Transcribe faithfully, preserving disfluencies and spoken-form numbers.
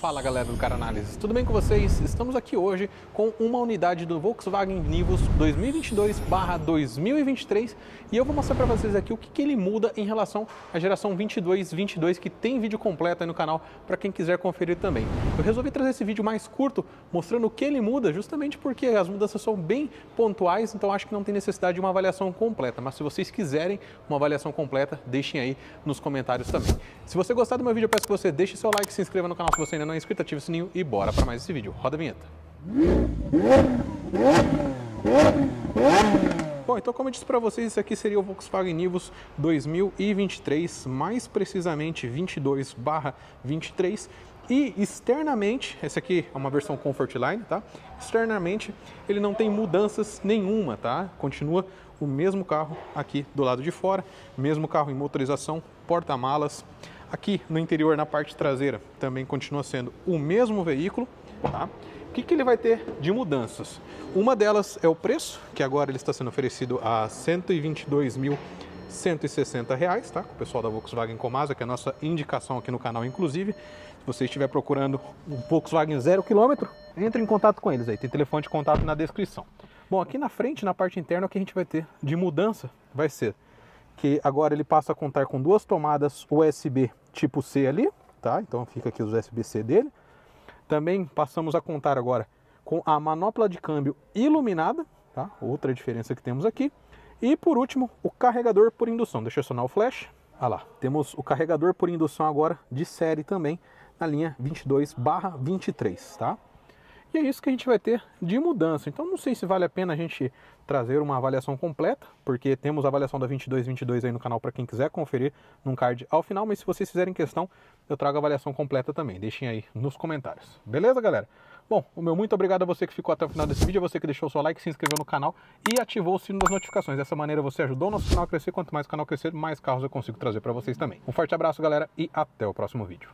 Fala galera do Cara Análise, tudo bem com vocês? Estamos aqui hoje com uma unidade do Volkswagen Nivus dois mil e vinte e dois barra dois mil e vinte e três e eu vou mostrar para vocês aqui o que, que ele muda em relação à geração vinte e dois vinte e dois, que tem vídeo completo aí no canal para quem quiser conferir também. Eu resolvi trazer esse vídeo mais curto mostrando o que ele muda, justamente porque as mudanças são bem pontuais, então acho que não tem necessidade de uma avaliação completa, mas se vocês quiserem uma avaliação completa, deixem aí nos comentários também. Se você gostar do meu vídeo, eu peço que você deixe seu like, se inscreva no canal se você ainda não é inscrito, ative o sininho e bora para mais esse vídeo. Roda a vinheta. Bom, então como eu disse para vocês, esse aqui seria o Volkswagen Nivus dois mil e vinte e três, mais precisamente vinte e dois barra vinte e três. E externamente, esse aqui é uma versão Comfortline, tá? Externamente ele não tem mudanças nenhuma, tá? Continua o mesmo carro aqui do lado de fora, mesmo carro em motorização, porta-malas. Aqui no interior, na parte traseira, também continua sendo o mesmo veículo, tá? O que, que ele vai ter de mudanças? Uma delas é o preço, que agora ele está sendo oferecido a cento e vinte e dois mil cento e sessenta reais, tá? Com o pessoal da Volkswagen Comasa, que é a nossa indicação aqui no canal, inclusive. Se você estiver procurando um Volkswagen zero quilômetro, entre em contato com eles aí, tem telefone de contato na descrição. Bom, aqui na frente, na parte interna, o que a gente vai ter de mudança vai ser que agora ele passa a contar com duas tomadas U S B tipo C ali, tá? Então fica aqui os U S B C dele. Também passamos a contar agora com a manopla de câmbio iluminada, tá? Outra diferença que temos aqui. E por último, o carregador por indução. Deixa eu acionar o flash. Ah lá, temos o carregador por indução agora de série também na linha vinte e dois barra vinte e três, tá? E é isso que a gente vai ter de mudança. Então não sei se vale a pena a gente trazer uma avaliação completa, porque temos a avaliação da vinte e dois vinte e dois aí no canal para quem quiser conferir num card ao final, mas se vocês fizerem questão, eu trago a avaliação completa também. Deixem aí nos comentários. Beleza, galera? Bom, o meu muito obrigado a você que ficou até o final desse vídeo, a você que deixou o seu like, se inscreveu no canal e ativou o sino das notificações. Dessa maneira você ajudou o nosso canal a crescer. Quanto mais o canal crescer, mais carros eu consigo trazer para vocês também. Um forte abraço, galera, e até o próximo vídeo.